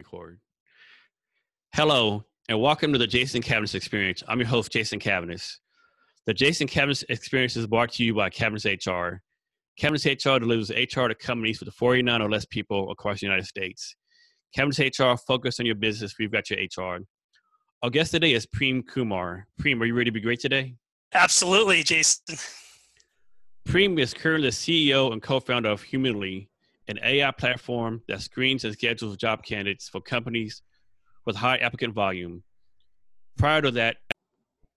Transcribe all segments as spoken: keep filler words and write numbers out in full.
Record. Hello and welcome to the Jason Cavness Experience. I'm your host, Jason Cavness. The Jason Cavness Experience is brought to you by Cavness H R. Cavness H R delivers H R to companies with forty-nine or less people across the United States. Cavness H R, focus on your business. We've got your H R. Our guest today is Prem Kumar. Prem, are you ready to be great today? Absolutely, Jason. Prem is currently the C E O and co-founder of Humanly, an A I platform that screens and schedules job candidates for companies with high applicant volume. Prior to that,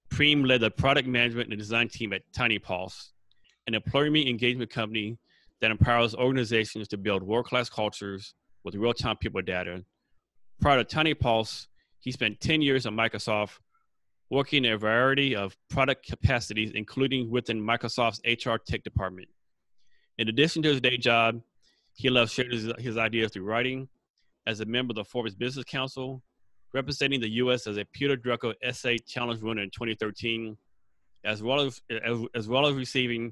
Prem led the product management and design team at TINYpulse, an employee engagement company that empowers organizations to build world-class cultures with real-time people data. Prior to TINYpulse, he spent ten years at Microsoft, working in a variety of product capacities, including within Microsoft's H R tech department. In addition to his day job, he loves sharing his, his ideas through writing as a member of the Forbes Business Council, representing the U S as a Peter Drucker Essay Challenge winner in twenty thirteen, as well as, as, as well as receiving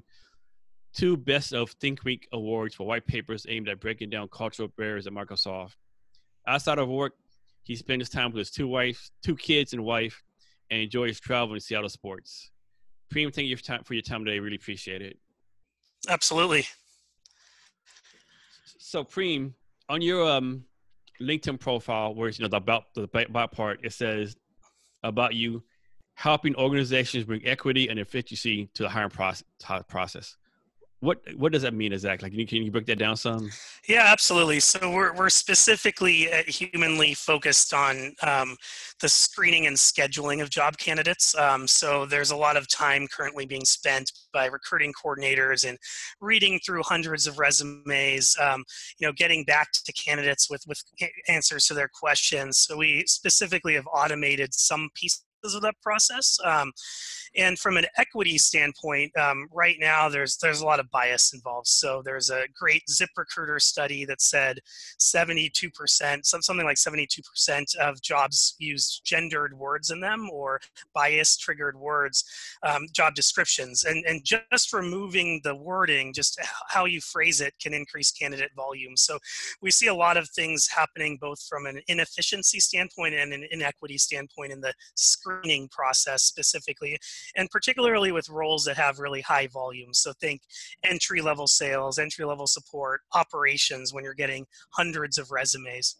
two Best of Think Week awards for white papers aimed at breaking down cultural barriers at Microsoft. Outside of work, he spends his time with his two wives, two kids and wife, and enjoys travel and Seattle sports. Prem, thank you for, time, for your time today. Really appreciate it. Absolutely. So Prem, on your um, LinkedIn profile, where it's, you know, the about the about part, it says about you helping organizations bring equity and efficiency to the hiring process. process. What what does that mean exactly? Can you, can you break that down some? Yeah, absolutely. So we're we're specifically at Humanly focused on um, the screening and scheduling of job candidates. Um, so there's a lot of time currently being spent by recruiting coordinators and reading through hundreds of resumes. Um, you know, getting back to candidates with with answers to their questions. So we specifically have automated some piece of that process. Um, and from an equity standpoint, um, right now there's there's a lot of bias involved. So there's a great ZipRecruiter study that said seventy-two percent, some, something like seventy-two percent of jobs used gendered words in them or bias-triggered words, um, job descriptions. And, and just removing the wording, just how you phrase it, can increase candidate volume. So we see a lot of things happening both from an inefficiency standpoint and an inequity standpoint in the screen screening process specifically, and particularly with roles that have really high volume. So think entry-level sales, entry-level support, operations, when you're getting hundreds of resumes.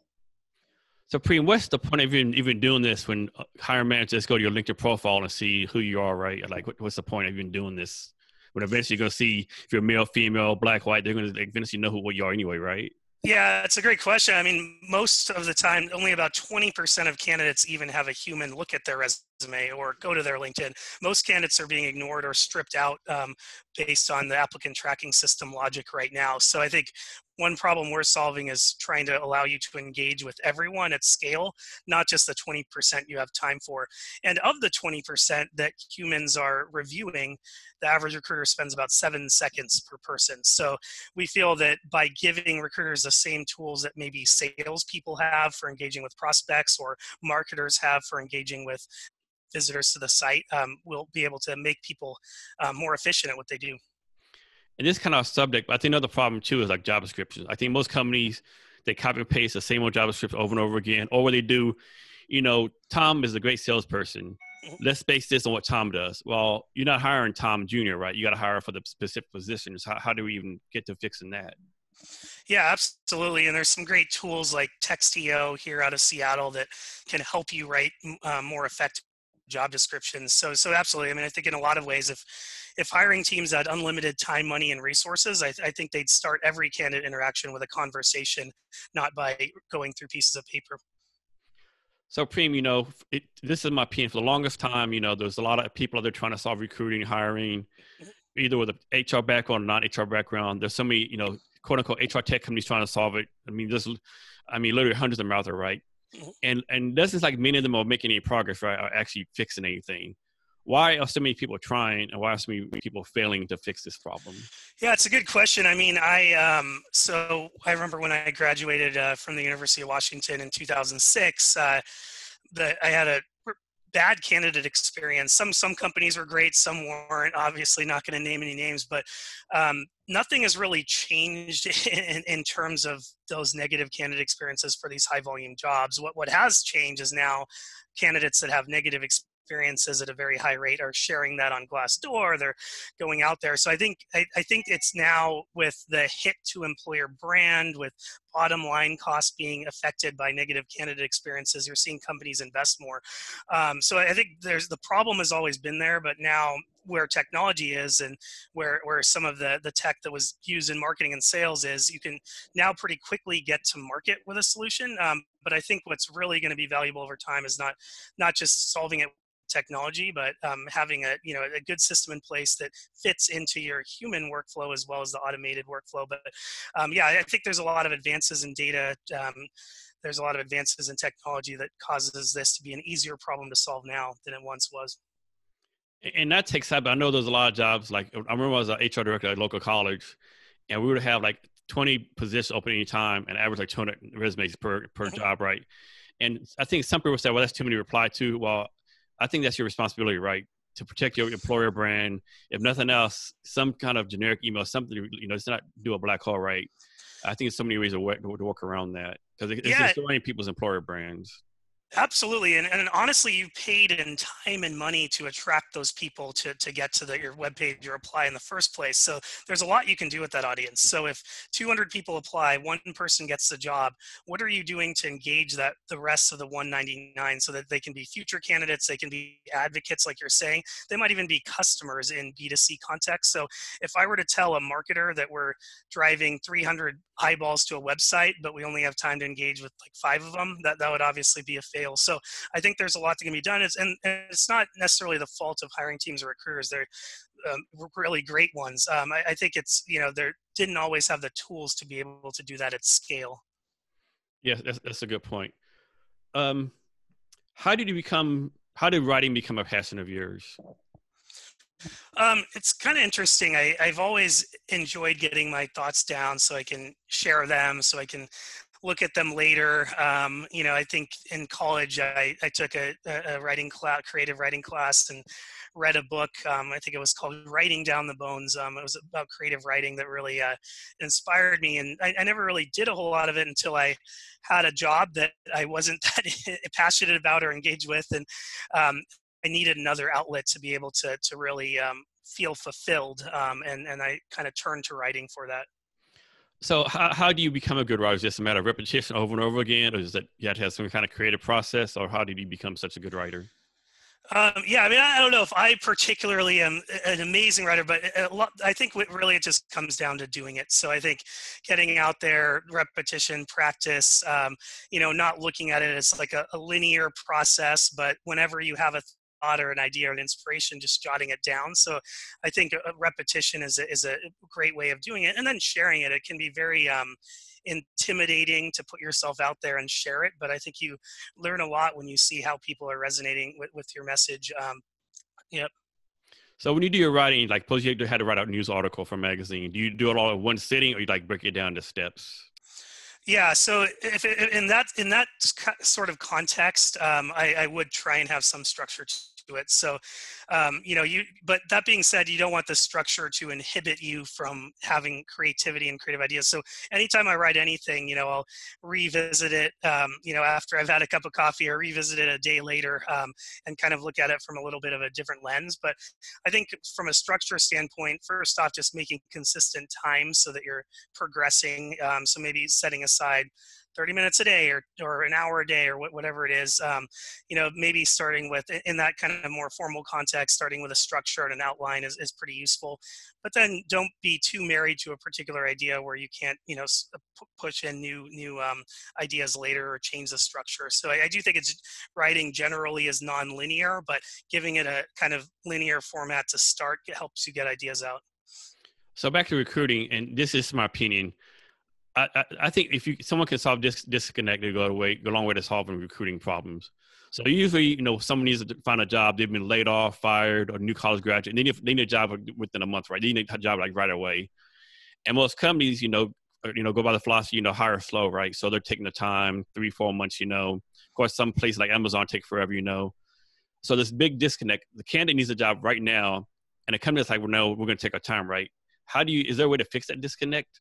So Prem, what's the point of even, even doing this when hiring managers go to your LinkedIn profile and see who you are, right? Like, what, what's the point of even doing this? When eventually you're going to see if you're male, female, black, white, they're going to eventually know who what you are anyway, right? Yeah, it's a great question. I mean, most of the time, only about twenty percent of candidates even have a human look at their resume or go to their LinkedIn. Most candidates are being ignored or stripped out um, based on the applicant tracking system logic right now. So I think one problem we're solving is trying to allow you to engage with everyone at scale, not just the twenty percent you have time for. And of the twenty percent that humans are reviewing, the average recruiter spends about seven seconds per person. So we feel that by giving recruiters the same tools that maybe salespeople have for engaging with prospects or marketers have for engaging with visitors to the site, um, we'll be able to make people uh, more efficient at what they do. And this kind of subject, but I think another problem too is like job descriptions. I think most companies, they copy and paste the same old job script over and over again, or what they do, you know, Tom is a great salesperson. Let's base this on what Tom does. Well, you're not hiring Tom Junior, right? You got to hire for the specific positions. How, how do we even get to fixing that? Yeah, absolutely. And there's some great tools like Textio here out of Seattle that can help you write uh, more effective job descriptions. So, so absolutely. I mean, I think in a lot of ways, if If hiring teams had unlimited time, money, and resources, I, th I think they'd start every candidate interaction with a conversation, not by going through pieces of paper. So Prem, you know, it, this is my opinion. For the longest time, you know, there's a lot of people out there trying to solve recruiting, hiring, either with an H R background or non-H R background. There's so many, you know, quote-unquote H R tech companies trying to solve it. I mean, there's, I mean, literally hundreds of them out there, right? Mm-hmm. And and this is like many of them are making any progress, right? Are actually fixing anything. Why are so many people trying and why are so many people failing to fix this problem? Yeah, it's a good question. I mean, I, um, so I remember when I graduated uh, from the University of Washington in two thousand six, uh, the, I had a bad candidate experience. Some, some companies were great, some weren't, obviously not going to name any names, but um, nothing has really changed in, in terms of those negative candidate experiences for these high volume jobs. What, what has changed is now candidates that have negative experiences at a very high rate are sharing that on Glassdoor. They're going out there. So I think, I, I think it's now with the hit to employer brand, with bottom line costs being affected by negative candidate experiences, you're seeing companies invest more. Um, so I think there's, the problem has always been there, but now where technology is and where, where some of the, the tech that was used in marketing and sales is, you can now pretty quickly get to market with a solution. Um, but I think what's really going to be valuable over time is not, not just solving it with technology, but um, having a, you know, a good system in place that fits into your human workflow as well as the automated workflow. But um, yeah, I think there's a lot of advances in data. Um, there's a lot of advances in technology that causes this to be an easier problem to solve now than it once was. And that takes time. I know there's a lot of jobs. Like I remember I was an H R director at a local college, and we would have like twenty positions open any time, and average like two hundred resumes per per mm-hmm. job, right? And I think some people say, "Well, that's too many to reply to." Well, I think that's your responsibility, right, to protect your employer brand. If nothing else, some kind of generic email, something, you know, it's not do a black hole, right? I think there's so many ways to work, to work around that because it's yeah. destroying people's employer brands. Absolutely. And, and honestly, you've paid in time and money to attract those people to, to get to the, your webpage, your apply in the first place. So there's a lot you can do with that audience. So if two hundred people apply, one person gets the job, what are you doing to engage that the rest of the one ninety-nine so that they can be future candidates, they can be advocates like you're saying, they might even be customers in B two C context. So if I were to tell a marketer that we're driving three hundred eyeballs to a website, but we only have time to engage with like five of them, that, that would obviously be a failure. So I think there's a lot that can be done. It's, and, and it's not necessarily the fault of hiring teams or recruiters. They're um, really great ones. Um, I, I think it's, you know, they didn't always have the tools to be able to do that at scale. Yeah, that's, that's a good point. Um, how did you become, how did writing become a passion of yours? Um, it's kind of interesting. I, I've always enjoyed getting my thoughts down so I can share them, so I can look at them later. Um, you know, I think in college, I, I took a, a writing class, creative writing class, and read a book. Um, I think it was called Writing Down the Bones. Um, it was about creative writing that really uh, inspired me. And I, I never really did a whole lot of it until I had a job that I wasn't that passionate about or engaged with. And um, I needed another outlet to be able to, to really um, feel fulfilled. Um, and, and I kind of turned to writing for that. So how, how do you become a good writer? Is it just a matter of repetition over and over again? Or is it you have to have some kind of creative process? Or how did you become such a good writer? Um, yeah, I mean, I don't know if I particularly am an amazing writer, but a lot, I think what really it just comes down to doing it. So I think getting out there, repetition, practice, um, you know, not looking at it as like a, a linear process, but whenever you have a th- or an idea or an inspiration, just jotting it down. So I think a repetition is a, is a great way of doing it. And then sharing it, it can be very um, intimidating to put yourself out there and share it. But I think you learn a lot when you see how people are resonating with, with your message. Um, yep. So when you do your writing, like suppose you had to write out a news article for a magazine, do you do it all in one sitting or you like break it down to steps? Yeah, so if it, in that in that sort of context, um, I, I would try and have some structure to it. So, um, you know, you. But that being said, you don't want the structure to inhibit you from having creativity and creative ideas. So, anytime I write anything, you know, I'll revisit it. Um, you know, after I've had a cup of coffee, or revisit it a day later, um, and kind of look at it from a little bit of a different lens. But I think from a structure standpoint, first off, just making consistent time so that you're progressing. Um, so maybe setting a aside thirty minutes a day or, or an hour a day or wh- whatever it is, um, you know, maybe starting with, in that kind of more formal context, starting with a structure and an outline is, is pretty useful. But then don't be too married to a particular idea where you can't, you know, p- push in new new um, ideas later or change the structure. So I, I do think it's writing generally is non-linear, but giving it a kind of linear format to start helps you get ideas out. So back to recruiting, and this is my opinion. I, I think if you someone can solve this disconnect, they go away, go a long way to solving recruiting problems. So usually, you know, someone needs to find a job. They've been laid off, fired, or new college graduate. And they need, they need a job within a month, right? They need a job like right away. And most companies, you know, are, you know, go by the philosophy, you know, hire slow, right? So they're taking the time, three, four months, you know. Of course, some places like Amazon take forever, you know. So this big disconnect. The candidate needs a job right now, and the company's like, well, no, we're going to take our time, right? how do you, is there a way to fix that disconnect?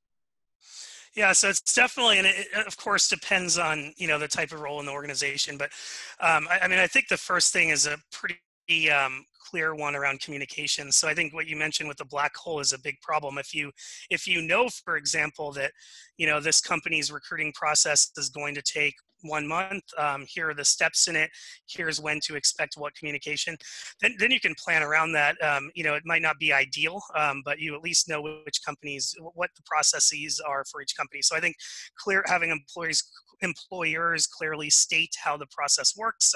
Yeah, so it's definitely, and it of course depends on, you know, the type of role in the organization. But um, I, I mean, I think the first thing is a pretty um, clear one around communication. So I think what you mentioned with the black hole is a big problem. If you, if you know, for example, that, you know, this company's recruiting process is going to take one month, um, here are the steps in it, here's when to expect what communication, then, then you can plan around that. Um, you know, it might not be ideal, um, but you at least know which companies, what the processes are for each company. So I think clear, having employees, employers clearly state how the process works,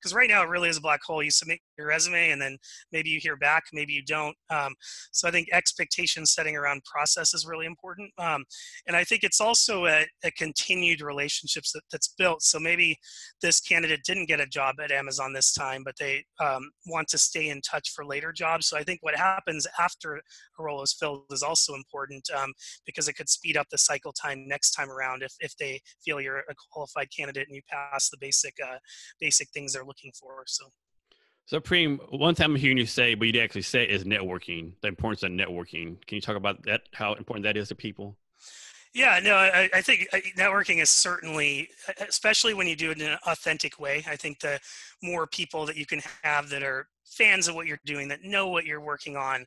because um, right now it really is a black hole. You submit your resume and then maybe you hear back, maybe you don't. Um, so I think expectation setting around process is really important. Um, and I think it's also a, a continued relationships that, that's built. So maybe this candidate didn't get a job at Amazon this time, but they um, want to stay in touch for later jobs. So I think what happens after a role is filled is also important, um, because it could speed up the cycle time next time around if, if they feel you're a qualified candidate and you pass the basic uh, basic things they're looking for. So, so Prem, one time I'm hearing you say, but you actually say is networking, the importance of networking. Can you talk about that, how important that is to people? Yeah, no, I, I think networking is certainly, especially when you do it in an authentic way. I think the more people that you can have that are fans of what you're doing, that know what you're working on,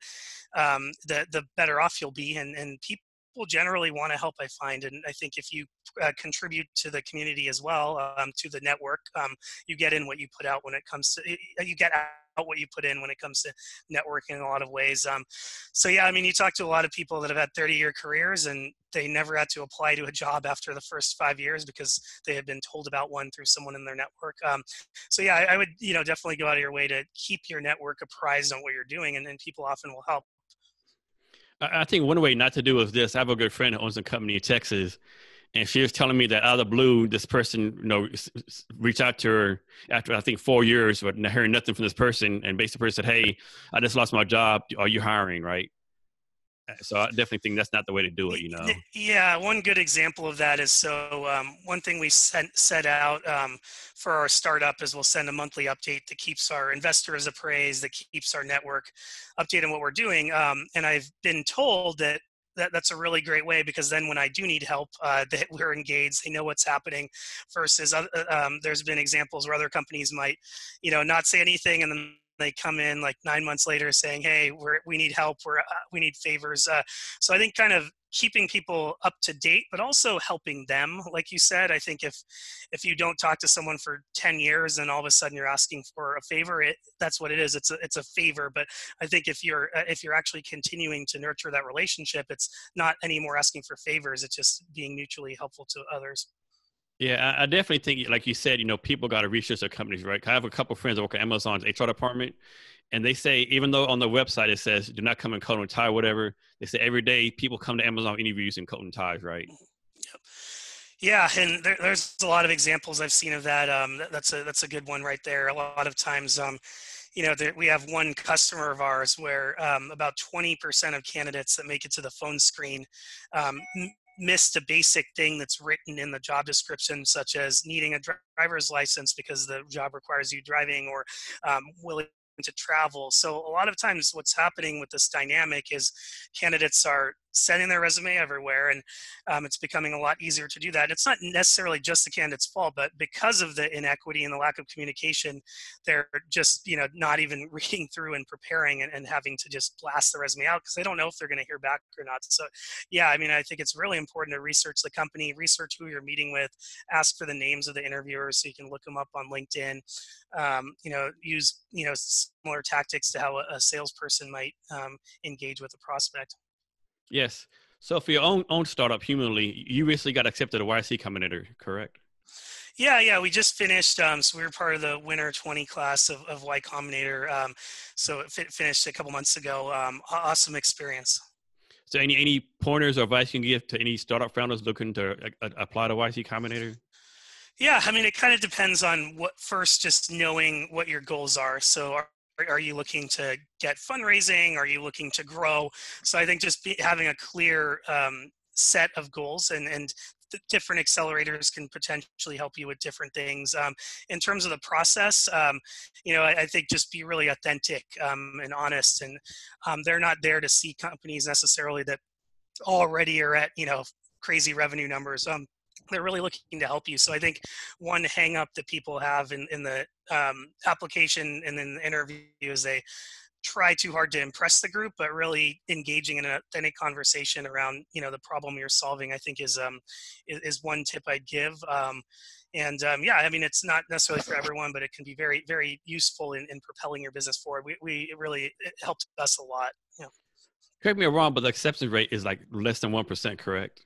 um, the the better off you'll be. And, and people generally want to help, I find. And I think if you uh, contribute to the community as well, um, to the network, um, you get in what you put out when it comes to, you get out what you put in when it comes to networking in a lot of ways. Um, so yeah, I mean, you talk to a lot of people that have had thirty year careers and they never had to apply to a job after the first five years because they had been told about one through someone in their network. Um, so yeah, I, I would, you know, definitely go out of your way to keep your network apprised on what you're doing, and then people often will help. I think one way not to do is this. I have a good friend who owns a company in Texas, and she was telling me that out of the blue, this person, you know, reached out to her after, I think, four years, but hearing nothing from this person. And basically the person said, hey, I just lost my job. Are you hiring, right? So I definitely think that's not the way to do it, you know? Yeah, one good example of that is, so um, one thing we sent, set out um, for our startup is we'll send a monthly update that keeps our investors appraised, that keeps our network updated on what we're doing. Um, and I've been told that That, that's a really great way, because then when I do need help, uh, that we're engaged, they know what's happening, versus other, um, there's been examples where other companies might, you know, not say anything, and then they come in like nine months later saying, hey, we're, we need help, we're, uh, we need favors. Uh, so I think kind of keeping people up to date, but also helping them. Like you said, I think if if you don't talk to someone for ten years and all of a sudden you're asking for a favor, it, that's what it is. It's a, it's a favor. But I think if you're if you're actually continuing to nurture that relationship, it's not anymore asking for favors. It's just being mutually helpful to others. Yeah, I definitely think, like you said, you know, people got to research their companies, right? I have a couple of friends that work at Amazon's H R department, and they say, even though on the website it says, do not come in coat and tie, whatever, they say every day people come to Amazon interviews in coat and ties, right? Yep. Yeah, and there, there's a lot of examples I've seen of that. Um, that, that's a that's a good one right there. A lot of times, um, you know, there, we have one customer of ours where um, about twenty percent of candidates that make it to the phone screen um, missed a basic thing that's written in the job description, such as needing a driver's license because the job requires you driving, or um, willing to travel. So a lot of times what's happening with this dynamic is candidates are sending their resume everywhere, and um, it's becoming a lot easier to do that. It's not necessarily just the candidate's fault, but because of the inequity and the lack of communication, they're just, you know, not even reading through and preparing and, and having to just blast the resume out because they don't know if they're going to hear back or not. So yeah, I mean, I think it's really important to research the company, research who you're meeting with, ask for the names of the interviewers so you can look them up on LinkedIn, um, you know, use, you know, similar tactics to how a, a salesperson might um, engage with a prospect. Yes. So for your own own startup, Humanly, you recently got accepted a Y Combinator, correct? Yeah, yeah. We just finished. Um, so we were part of the Winter twenty class of, of Y Combinator. Um, so it fit, finished a couple months ago. Um, awesome experience. So any, any pointers or advice you can give to any startup founders looking to uh, apply to Y Combinator? Yeah, I mean, it kind of depends on what, first, just knowing what your goals are. So our, are you looking to get fundraising? Are you looking to grow? So I think just be, having a clear um, set of goals and, and th- different accelerators can potentially help you with different things. Um, in terms of the process, um, you know, I, I think just be really authentic um, and honest. And um, they're not there to see companies necessarily that already are at, you know, crazy revenue numbers. Um, they're really looking to help you. So I think one hang up that people have in, in the um, application and in the interview is they try too hard to impress the group, but really engaging in an authentic conversation around, you know, the problem you're solving, I think is, um, is, is one tip I'd give. Um, and um, yeah, I mean, it's not necessarily for everyone, but it can be very, very useful in, in propelling your business forward. We, we it really, it helped us a lot. Yeah. Correct me if I'm wrong, but the acceptance rate is like less than one percent, correct?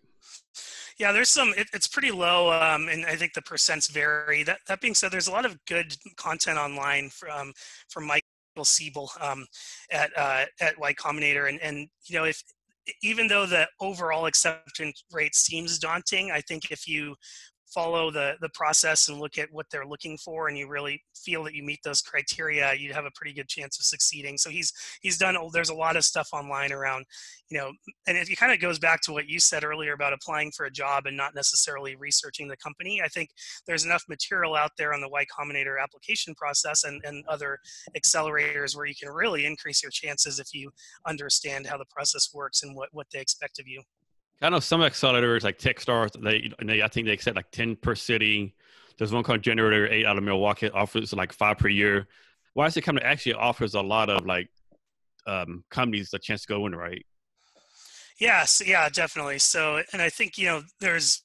Yeah, there's some, it, it's pretty low, um, and I think the percents vary. That that being said, there's a lot of good content online from from Michael Siebel um, at uh, at Y Combinator, and and you know, if even though the overall acceptance rate seems daunting, I think if you follow the the process and look at what they're looking for, and you really feel that you meet those criteria, you have a pretty good chance of succeeding. So he's he's done. There's a lot of stuff online around, you know, and it kind of goes back to what you said earlier about applying for a job and not necessarily researching the company. I think there's enough material out there on the Y Combinator application process and and other accelerators where you can really increase your chances if you understand how the process works and what what they expect of you. I know some accelerators like Techstars, they, they I think they accept like ten per city. There's one called Generator eight out of Milwaukee, offers like five per year. Why is it coming? Actually offers a lot of like um, companies a chance to go in, right? Yes, yeah, definitely. So, and I think, you know, there's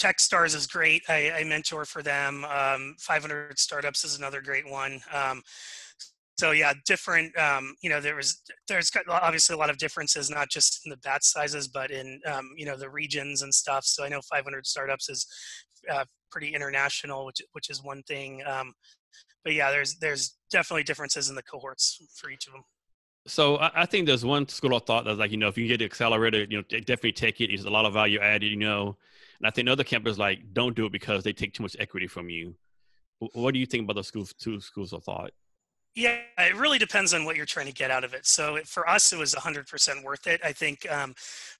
Techstars is great. I, I mentor for them. Um, five hundred Startups is another great one. Um, So yeah, different, um, you know, there was, there's obviously a lot of differences, not just in the batch sizes, but in, um, you know, the regions and stuff. So I know five hundred Startups is uh, pretty international, which which is one thing. Um, but yeah, there's there's definitely differences in the cohorts for each of them. So I, I think there's one school of thought that's like, you know, if you get the accelerator, you know, definitely take it. There's a lot of value added, you know. And I think other campers like, don't do it because they take too much equity from you. What do you think about those school, two schools of thought? Yeah, it really depends on what you're trying to get out of it. So it, for us, it was one hundred percent worth it. I think um,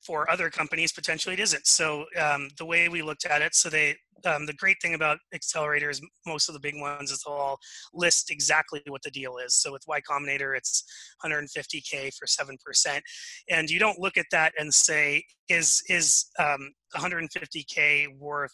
for other companies, potentially it isn't. So um, the way we looked at it, so they um, the great thing about accelerators, most of the big ones, is they'll all list exactly what the deal is. So with Y Combinator, it's one hundred fifty K for seven percent. And you don't look at that and say, is is um, one hundred fifty K worth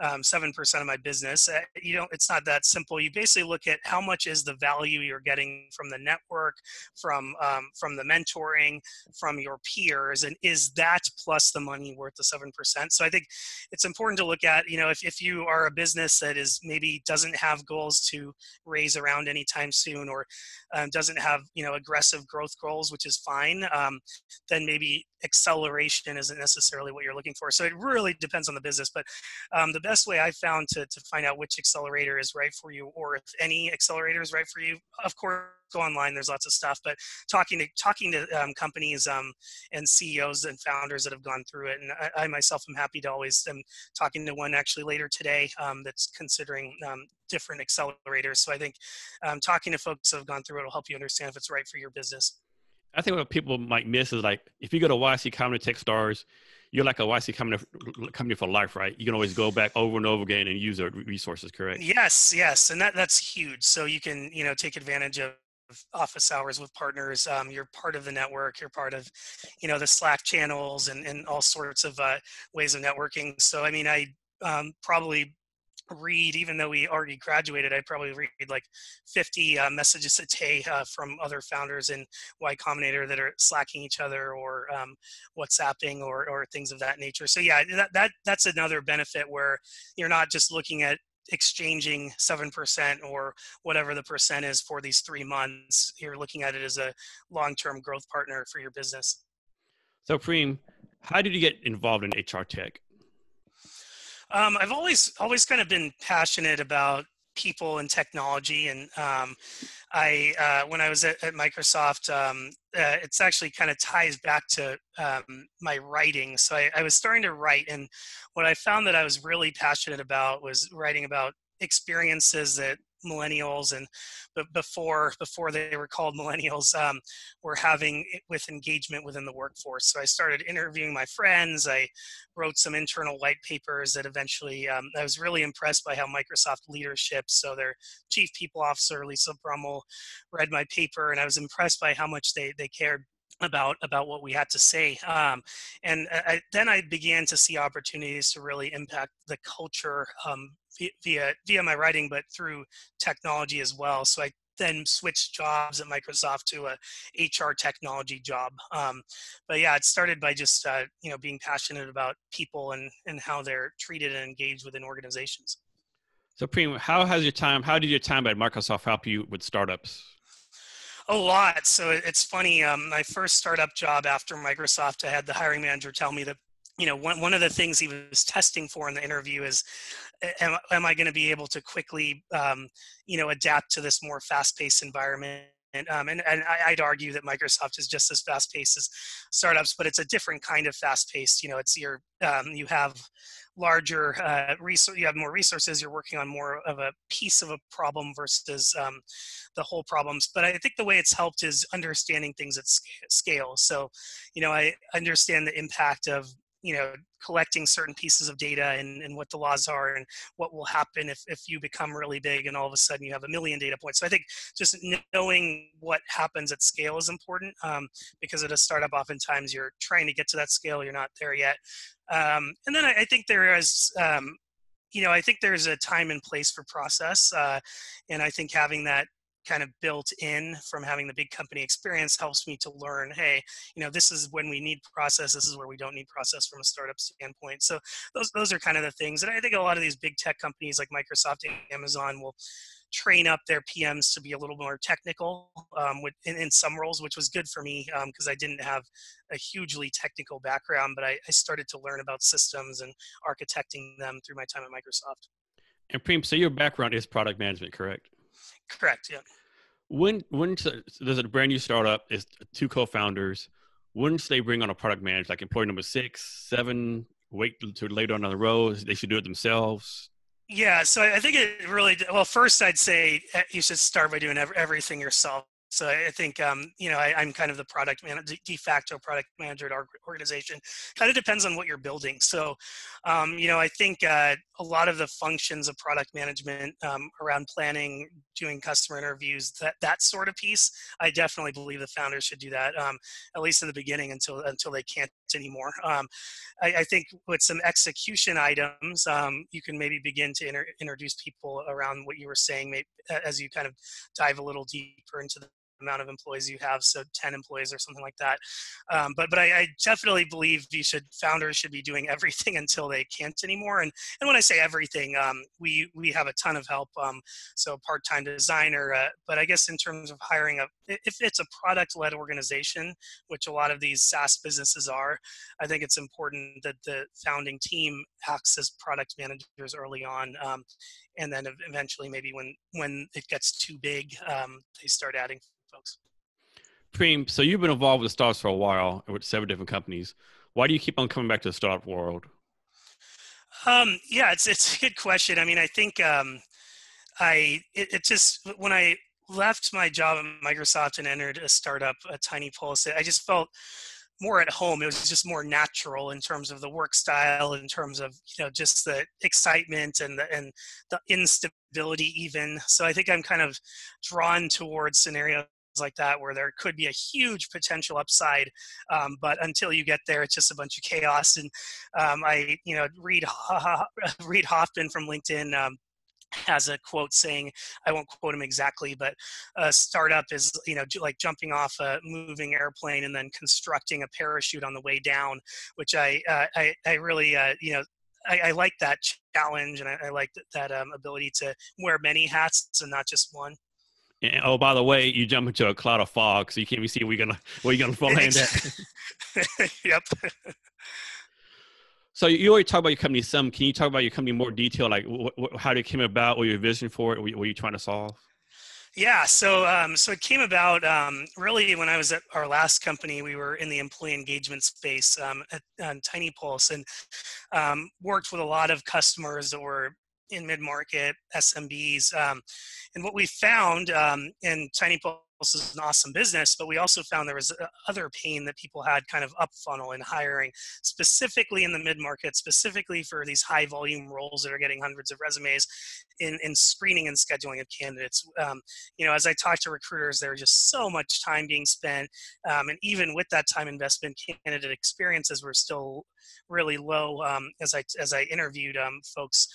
Um, seven percent of my business? Uh, you don't, it's not that simple. You basically look at how much is the value you're getting from the network, from um, from the mentoring, from your peers, and is that plus the money worth the seven percent? So I think it's important to look at, you know, if, if you are a business that is maybe doesn't have goals to raise around anytime soon, or um, doesn't have, you know, aggressive growth goals, which is fine, um, then maybe acceleration isn't necessarily what you're looking for. So it really depends on the business, but um, the best way I found to, to find out which accelerator is right for you, or if any accelerator is right for you, of course, go online. There's lots of stuff, but talking to talking to um, companies um, and C E Os and founders that have gone through it. And I, I myself am happy to always am talking to one actually later today um, that's considering um, different accelerators. So I think um, talking to folks that have gone through it will help you understand if it's right for your business. I think what people might miss is like, if you go to Y C Combinator Techstars, you're like a Y C company, company for life, right? You can always go back over and over again and use their resources, correct? Yes, yes. And that, that's huge. So you can, you know, take advantage of office hours with partners. Um, you're part of the network. You're part of, you know, the Slack channels and, and all sorts of uh, ways of networking. So, I mean, I um, probably read, even though we already graduated, I probably read like fifty uh, messages a day uh, from other founders in Y Combinator that are slacking each other, or um, WhatsApping, or or things of that nature. So yeah, that, that that's another benefit where you're not just looking at exchanging seven percent or whatever the percent is for these three months. You're looking at it as a long-term growth partner for your business. So Prem, how did you get involved in H R tech? Um, I've always, always kind of been passionate about people and technology. And um, I, uh, when I was at, at Microsoft, um, uh, it's actually kind of ties back to um, my writing. So I, I was starting to write, and what I found that I was really passionate about was writing about experiences that millennials, and but before before they were called millennials, um, were having with engagement within the workforce. So I started interviewing my friends. I wrote some internal white papers that eventually, um, I was really impressed by how Microsoft leadership, so their chief people officer, Lisa Brummel, read my paper, and I was impressed by how much they, they cared about about what we had to say. Um, and I, then I began to see opportunities to really impact the culture um, via via my writing, but through technology as well. So I then switched jobs at Microsoft to a H R technology job. Um, but yeah, it started by just uh, you know being passionate about people and and how they're treated and engaged within organizations. So Prem, how has your time? How did your time at Microsoft help you with startups? A lot. So it's funny. Um, my first startup job after Microsoft, I had the hiring manager tell me that, you know, one, one of the things he was testing for in the interview is, am, am I going to be able to quickly, um, you know, adapt to this more fast-paced environment? And, um, and, and I'd argue that Microsoft is just as fast-paced as startups, but it's a different kind of fast-paced. You know, it's your, um, you have larger uh, resources, you have more resources, you're working on more of a piece of a problem versus um, the whole problems. But I think the way it's helped is understanding things at scale. So, you know, I understand the impact of, you know, collecting certain pieces of data and, and what the laws are and what will happen if, if you become really big and all of a sudden you have a million data points. So I think just knowing what happens at scale is important, um, because at a startup, oftentimes you're trying to get to that scale. You're not there yet. Um, and then I, I think there is, um, you know, I think there's a time and place for process. Uh, and I think having that kind of built in from having the big company experience helps me to learn, hey, you know, this is when we need process, this is where we don't need process from a startup standpoint. So those those are kind of the things. And I think a lot of these big tech companies like Microsoft and Amazon will train up their P Ms to be a little more technical um, with, in, in some roles, which was good for me because um, I didn't have a hugely technical background, but I, I started to learn about systems and architecting them through my time at Microsoft. And Prem, so your background is product management, correct? Correct, yeah. When, when there's a brand new startup, it's two co-founders, once they bring on a product manager, like employee number six, seven, wait until later on down the road, they should do it themselves? Yeah, so I think it really, well, first I'd say you should start by doing everything yourself. So I think, um, you know, I, I'm kind of the product man, de facto product manager at our organization. Kind of depends on what you're building. So, um, you know, I think uh, a lot of the functions of product management um, around planning, doing customer interviews, that that sort of piece, I definitely believe the founders should do that, um, at least in the beginning until until they can't anymore. Um, I, I think with some execution items, um, you can maybe begin to inter introduce people around what you were saying maybe, as you kind of dive a little deeper into the amount of employees you have, so ten employees or something like that. Um, but but I, I definitely believe you should founders should be doing everything until they can't anymore. And and when I say everything, um, we we have a ton of help. Um, so part time designer. Uh, but I guess in terms of hiring a, if it's a product led organization, which a lot of these SaaS businesses are, I think it's important that the founding team acts as product managers early on, um, and then eventually maybe when when it gets too big, um, they start adding folks. Prem, so you've been involved with startups for a while with seven different companies. Why do you keep on coming back to the startup world? Um, yeah, it's it's a good question. I mean, I think um, I it, it just when I left my job at Microsoft and entered a startup, a TINYpulse, I just felt more at home. It was just more natural in terms of the work style, in terms of, you know, just the excitement and the, and the instability even. So I think I'm kind of drawn towards scenarios like that where there could be a huge potential upside, um, but until you get there, it's just a bunch of chaos. And um, I, you know, Reed, Reed Hoffman from LinkedIn um, has a quote saying, I won't quote him exactly, but a startup is, you know, like jumping off a moving airplane and then constructing a parachute on the way down, which I, uh, I, I really, uh, you know, I, I like that challenge and I, I like that, that um, ability to wear many hats and not just one. And, oh, by the way, you jump into a cloud of fog, so you can't even see where you're gonna where you're gonna fall in at. Yep. So you already talk about your company some. Can you talk about your company in more detail, like how it came about, or your vision for it, what you're trying to solve? Yeah, so um, so it came about um, really when I was at our last company. We were in the employee engagement space um, at, on TINYpulse, and um, worked with a lot of customers that were in mid-market S M Bs. Um, and what we found, um, and TINYpulse is an awesome business, but we also found there was other pain that people had kind of up funnel in hiring, specifically in the mid-market, specifically for these high volume roles that are getting hundreds of resumes in, in screening and scheduling of candidates. Um, you know, as I talked to recruiters, there was just so much time being spent. Um, and even with that time investment, candidate experiences were still really low um, as I as I interviewed um, folks.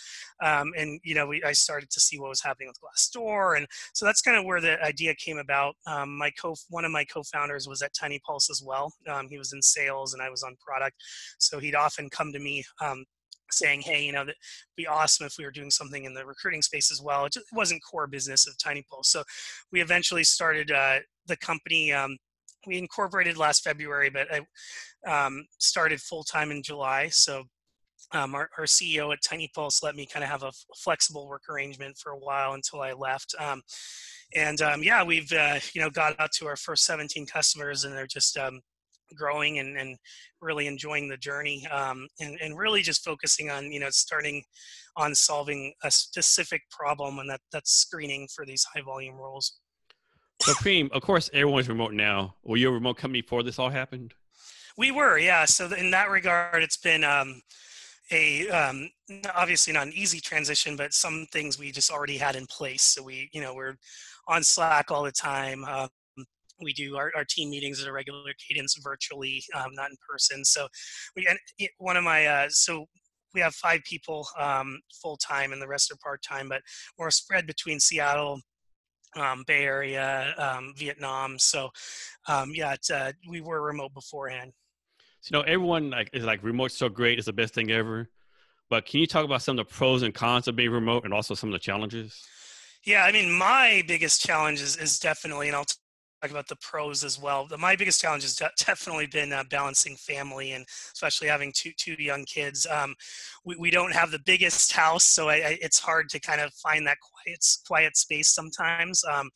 Um, and, you know, we, I started to see what was happening with Glassdoor. And so that's kind of where the idea came about. Um, my co one of my co-founders was at TINYpulse as well. Um, he was in sales and I was on product. So he'd often come to me um, saying, hey, you know, that'd be awesome if we were doing something in the recruiting space as well. It just wasn't core business of TINYpulse. So we eventually started uh, the company. Um, we incorporated last February, but I um, started full-time in July. So Um, our, our C E O at TINYpulse let me kind of have a f flexible work arrangement for a while until I left. Um, and um, yeah, we've, uh, you know, got out to our first seventeen customers, and they're just um, growing and, and really enjoying the journey, um, and, and really just focusing on, you know, starting on solving a specific problem, and that, that's screening for these high volume roles. So Prem, of course, everyone's remote now. Were you a remote company before this all happened? We were, yeah. So in that regard, it's been, um, A, um, obviously not an easy transition, but some things we just already had in place. So we, you know, we're on Slack all the time. Uh, we do our, our team meetings at a regular cadence virtually, um, not in person. So we, and it, one of my, uh, so we have five people um, full-time and the rest are part-time, but we're spread between Seattle, um, Bay Area, um, Vietnam. So um, yeah, it's, uh, we were remote beforehand. So, you know, everyone like is like remote's so great, it's the best thing ever. But can you talk about some of the pros and cons of being remote and also some of the challenges? Yeah, I mean, my biggest challenge is, is definitely, and I'll talk about the pros as well. The, my biggest challenge has de definitely been uh, balancing family, and especially having two two young kids. Um, we, we don't have the biggest house, so I, I, it's hard to kind of find that quiet quiet space sometimes. Um,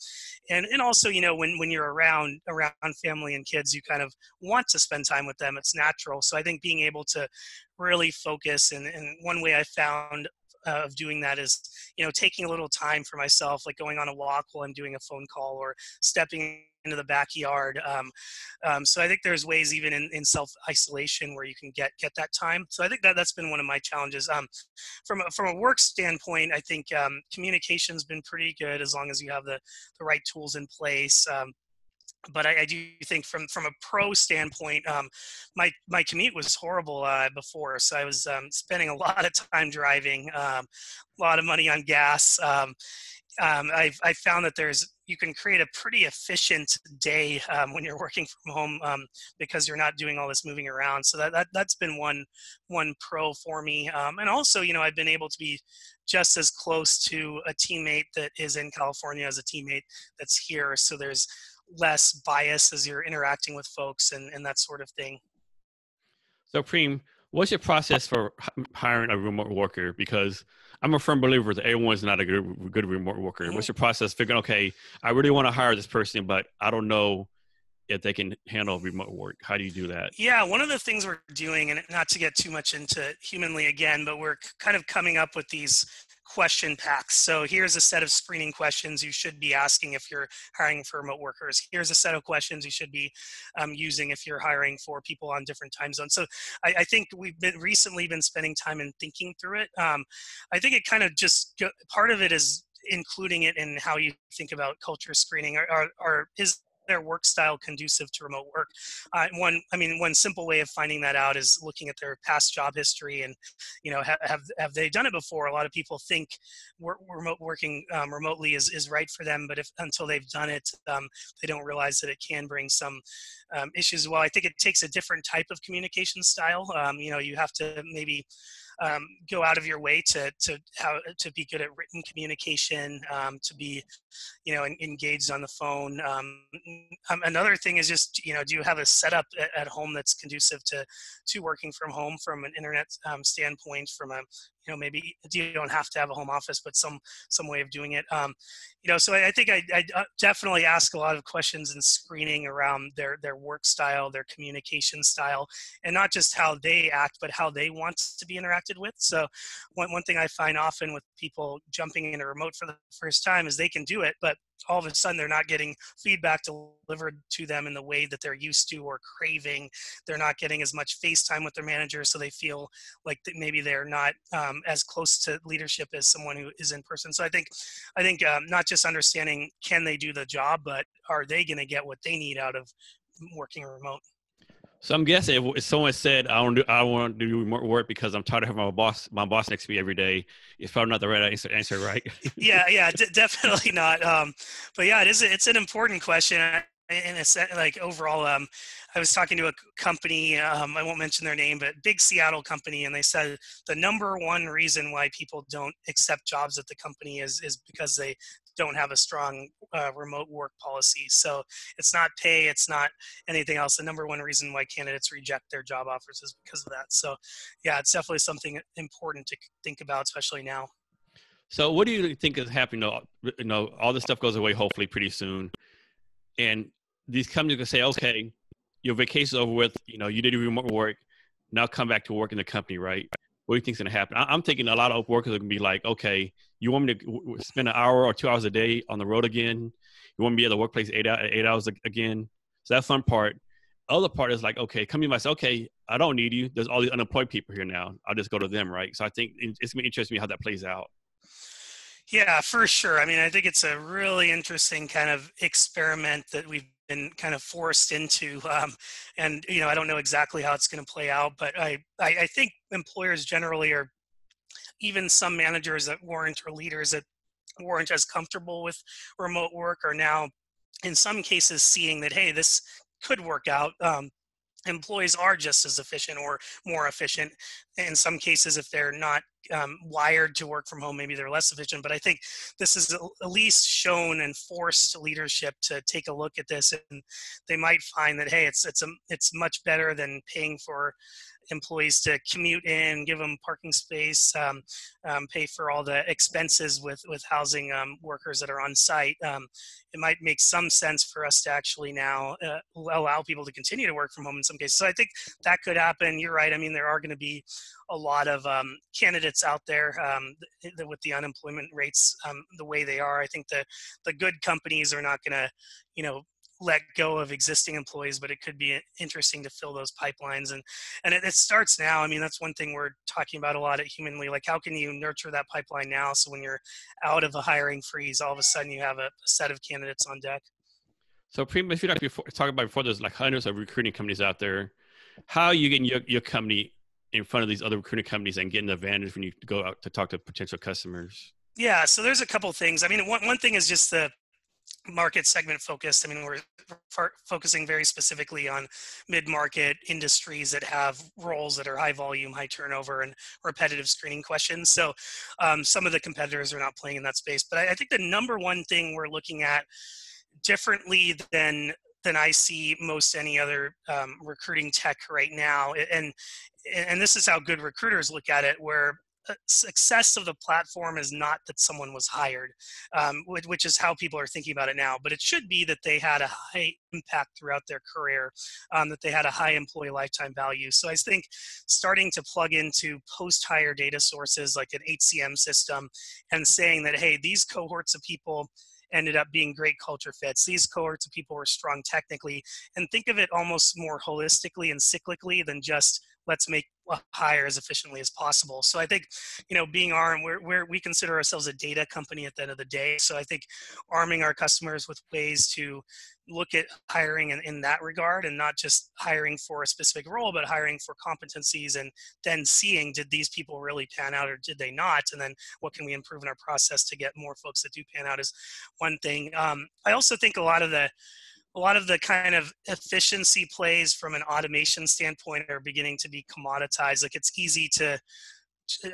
And, and also, you know, when, when you're around, around family and kids, you kind of want to spend time with them. It's natural. So I think being able to really focus, and, and one way I found uh, of doing that is, you know, taking a little time for myself, like going on a walk while I'm doing a phone call, or stepping into the backyard. Um, um, so I think there's ways even in, in self-isolation where you can get, get that time. So I think that that's been one of my challenges. Um, from, a, from a work standpoint, I think um, communication's been pretty good as long as you have the, the right tools in place. Um, But I, I do think from, from a pro standpoint, um, my, my commute was horrible uh, before. So I was um, spending a lot of time driving, um, a lot of money on gas. Um, um, I've, I found that there's, you can create a pretty efficient day um, when you're working from home um, because you're not doing all this moving around. So that, that, that's been one, one pro for me. Um, and also, you know, I've been able to be just as close to a teammate that is in California as a teammate that's here. So there's less bias as you're interacting with folks and, and that sort of thing. So Prem, what's your process for hiring a remote worker? Because I'm a firm believer that everyone's not a good, good remote worker. Mm-hmm. What's your process figuring, okay, I really want to hire this person, but I don't know if they can handle remote work? How do you do that? Yeah, one of the things we're doing, and not to get too much into Humanly again, but we're kind of coming up with these question packs. So here's a set of screening questions you should be asking if you're hiring for remote workers. Here's a set of questions you should be um, using if you're hiring for people on different time zones. So I, I think we've been recently been spending time and thinking through it. Um, I think it kind of just, go, part of it is including it in how you think about culture screening, or, or, or is their work style conducive to remote work? Uh, one, I mean, one simple way of finding that out is looking at their past job history and, you know, ha have have they done it before? A lot of people think wor remote working um, remotely is, is right for them, but if until they've done it, um, they don't realize that it can bring some um, issues. Well, I think it takes a different type of communication style. Um, you know, you have to maybe Um, go out of your way to to how to be good at written communication, um, to be, you know, en engaged on the phone. Um, another thing is just, you know, do you have a setup at, at home that's conducive to to working from home from an internet um, standpoint, from a you know, maybe you don't have to have a home office, but some some way of doing it. Um, you know, so I, I think I, I definitely ask a lot of questions in screening around their their work style, their communication style, and not just how they act, but how they want to be interacted with. So one one thing I find often with people jumping into remote for the first time is they can do it, but all of a sudden they're not getting feedback delivered to them in the way that they're used to or craving. They're not getting as much face time with their manager, so they feel like that maybe they're not um, as close to leadership as someone who is in person. So I think, I think um, not just understanding can they do the job, but are they going to get what they need out of working remote? So I'm guessing if someone said, I don't do, I want to do more work because I'm tired of having my boss, my boss next to me every day, it's probably not the right answer, answer right? yeah, yeah, d- definitely not. Um, but yeah, it is, it's an important question. And it's like overall, um, I was talking to a company, um, I won't mention their name, but big Seattle company. And they said the number one reason why people don't accept jobs at the company is, is because they don't have a strong uh, remote work policy. So it's not pay, it's not anything else. The number one reason why candidates reject their job offers is because of that. So yeah, it's definitely something important to think about, especially now. So what do you think is happening? You know, all this stuff goes away, hopefully pretty soon. And these companies can say, okay, your vacation's over with, you know, you did remote work, now come back to work in the company, right? What do you think's going to happen? I'm thinking a lot of workers are going to be like, okay, you want me to spend an hour or two hours a day on the road again? You want me to be at the workplace eight, eight hours again? So that's one part. Other part is like, okay, company might say, okay, I don't need you. There's all these unemployed people here now. I'll just go to them, right? So I think it's going to be interesting how that plays out. Yeah, for sure. I mean, I think it's a really interesting kind of experiment that we've been kind of forced into. Um, and, you know, I don't know exactly how it's going to play out, but I, I, I think employers generally are, even some managers that weren't or leaders that weren't as comfortable with remote work are now in some cases seeing that, hey, this could work out. Um, employees are just as efficient or more efficient. In some cases, if they're not um, wired to work from home, maybe they're less efficient. But I think this is at least shown and forced leadership to take a look at this. And they might find that, hey, it's it's a, it's much better than paying for employees to commute in, give them parking space, um, um, pay for all the expenses with, with housing um, workers that are on site. Um, it might make some sense for us to actually now uh, allow people to continue to work from home in some cases. So I think that could happen. You're right. I mean, there are going to be a lot of um, candidates out there um, th- th- with the unemployment rates um, the way they are. I think the, the good companies are not going to, you know, let go of existing employees, but it could be interesting to fill those pipelines. And, and it, it starts now. I mean, that's one thing we're talking about a lot at Humanly, like how can you nurture that pipeline now? So when you're out of a hiring freeze, all of a sudden you have a, a set of candidates on deck. So Prem, if you're talking, before, talking about before, there's like hundreds of recruiting companies out there. How are you getting your, your company in front of these other recruiting companies and getting the advantage when you go out to talk to potential customers? Yeah. So there's a couple things. I mean, one, one thing is just the market segment focused. I mean, we're f- focusing very specifically on mid-market industries that have roles that are high volume, high turnover, and repetitive screening questions. So um, some of the competitors are not playing in that space. But I, I think the number one thing we're looking at differently than than I see most any other um, recruiting tech right now, and and this is how good recruiters look at it, where success of the platform is not that someone was hired, um, which is how people are thinking about it now, but it should be that they had a high impact throughout their career, um, that they had a high employee lifetime value. So I think starting to plug into post-hire data sources like an H C M system and saying that, hey, these cohorts of people ended up being great culture fits. These cohorts of people were strong technically, and think of it almost more holistically and cyclically than just let's make a hire as efficiently as possible. So I think, you know, being armed, we're, we're, we consider ourselves a data company at the end of the day. So I think arming our customers with ways to look at hiring in, in that regard, and not just hiring for a specific role, but hiring for competencies, and then seeing, did these people really pan out or did they not? And then what can we improve in our process to get more folks that do pan out is one thing. Um, I also think a lot of the A lot of the kind of efficiency plays from an automation standpoint are beginning to be commoditized. Like it's easy to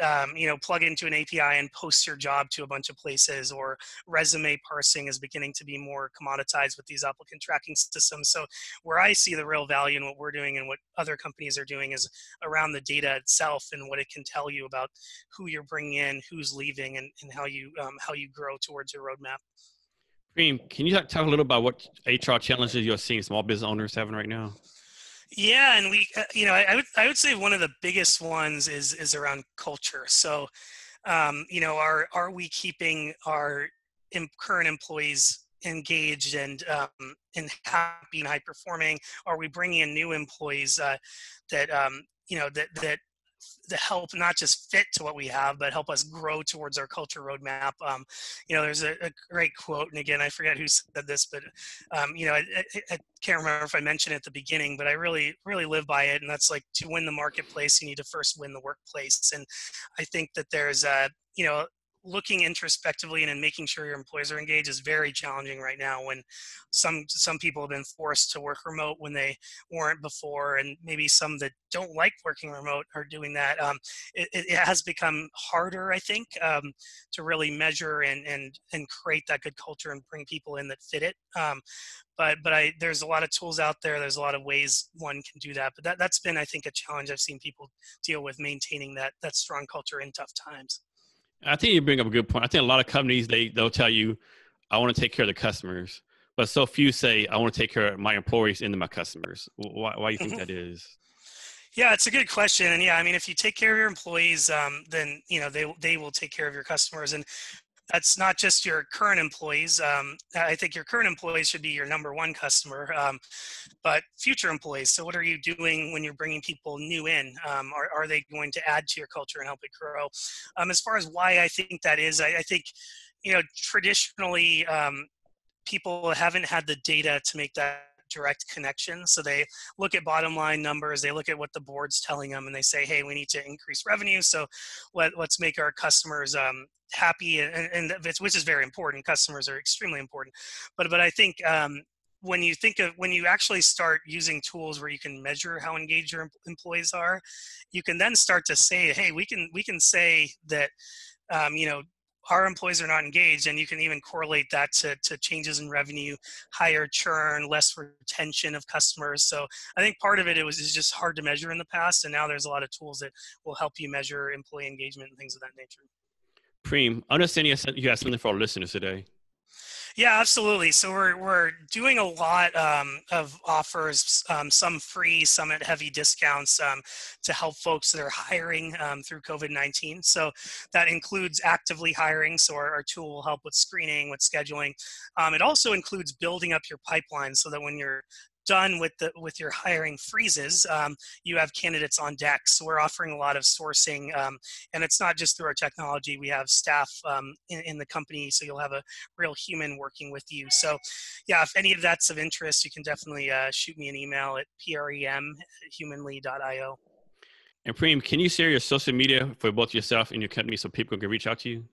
um, you know, plug into an A P I and post your job to a bunch of places, or resume parsing is beginning to be more commoditized with these applicant tracking systems. So where I see the real value in what we're doing and what other companies are doing is around the data itself and what it can tell you about who you're bringing in, who's leaving, and, and how you um, how you grow towards your roadmap. Prem, can you talk, talk a little about what H R challenges you're seeing small business owners having right now? Yeah, and we, uh, you know, I, I would I would say one of the biggest ones is is around culture. So, um, you know, are are we keeping our in, current employees engaged and um, and happy and high performing? Are we bringing in new employees uh, that um, you know that that to help not just fit to what we have, but help us grow towards our culture roadmap. Um, you know, there's a, a great quote, and again, I forget who said this, but, um, you know, I, I, I can't remember if I mentioned it at the beginning, but I really, really live by it. And that's like, to win the marketplace, you need to first win the workplace. And I think that there's, uh, you know, looking introspectively and in making sure your employees are engaged is very challenging right now when some some people have been forced to work remote when they weren't before, and maybe some that don't like working remote are doing that. Um, it, it has become harder, I think, um, to really measure and, and, and create that good culture and bring people in that fit it. Um, but but I, there's a lot of tools out there. There's a lot of ways one can do that. But that, that's been, I think, a challenge I've seen people deal with, maintaining that that strong culture in tough times. I think you bring up a good point. I think a lot of companies, they, they'll tell you, I want to take care of the customers, but so few say, I want to take care of my employees and my customers. Why, why do you think that is? Yeah, it's a good question. And yeah, I mean, if you take care of your employees, um, then, you know, they, they will take care of your customers. And that's not just your current employees. Um, I think your current employees should be your number one customer, um, but future employees. So what are you doing when you're bringing people new in? Um, are, are they going to add to your culture and help it grow? Um, as far as why I think that is, I, I think, you know, traditionally um, people haven't had the data to make that direct connection. So they look at bottom line numbers, they look at what the board's telling them, and they say, hey, we need to increase revenue. So let, let's make our customers um, happy, and, and which is very important. Customers are extremely important. But but I think um, when you think of, when you actually start using tools where you can measure how engaged your employees are, you can then start to say, hey, we can, we can say that, um, you know, our employees are not engaged, and you can even correlate that to, to changes in revenue, higher churn, less retention of customers. So I think part of it, it was, it was just hard to measure in the past. And now there's a lot of tools that will help you measure employee engagement and things of that nature. Prem, understanding you have something for our listeners today. Yeah, absolutely. So we're we're doing a lot um, of offers, um, some free, some at heavy discounts um, to help folks that are hiring um, through COVID nineteen. So that includes actively hiring. So our, our tool will help with screening, with scheduling. Um, it also includes building up your pipeline so that when you're done with the with your hiring freezes, um, you have candidates on deck. So we're offering a lot of sourcing, um, and it's not just through our technology. We have staff um, in, in the company, so you'll have a real human working with you. So yeah, if any of that's of interest, you can definitely uh, shoot me an email at prem at humanly dot io. And Prem, can you share your social media for both yourself and your company so people can reach out to you?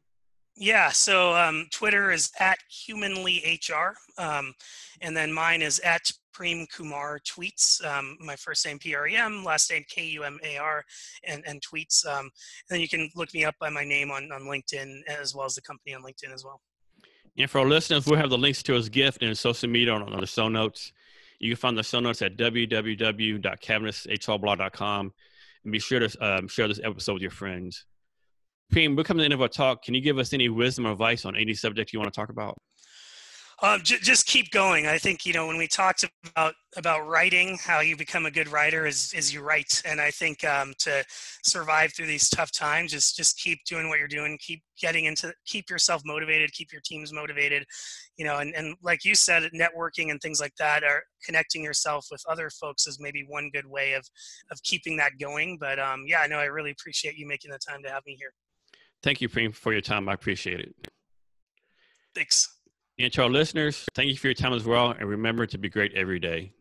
Yeah, so um, Twitter is at Humanly H R, um, and then mine is at Prem Kumar Tweets. Um, my first name P R E M, last name K U M A R, and, and Tweets. Um, and then you can look me up by my name on, on LinkedIn, as well as the company on LinkedIn as well. And for our listeners, we'll have the links to his gift and his social media on, on the show notes. You can find the show notes at w w w dot cavness h r blog dot com, and be sure to um, share this episode with your friends. Prem, we're coming to the end of our talk. Can you give us any wisdom or advice on any subject you want to talk about? Um, j- just keep going. I think, you know, when we talked about about writing, how you become a good writer is, is you write. And I think um, to survive through these tough times, just just keep doing what you're doing. Keep getting into, keep yourself motivated, keep your teams motivated, you know, and, and like you said, networking and things like that, are connecting yourself with other folks is maybe one good way of, of keeping that going. But um, yeah, no, I really appreciate you making the time to have me here. Thank you, Prem, for your time. I appreciate it. Thanks. And to our listeners, thank you for your time as well. And remember to be great every day.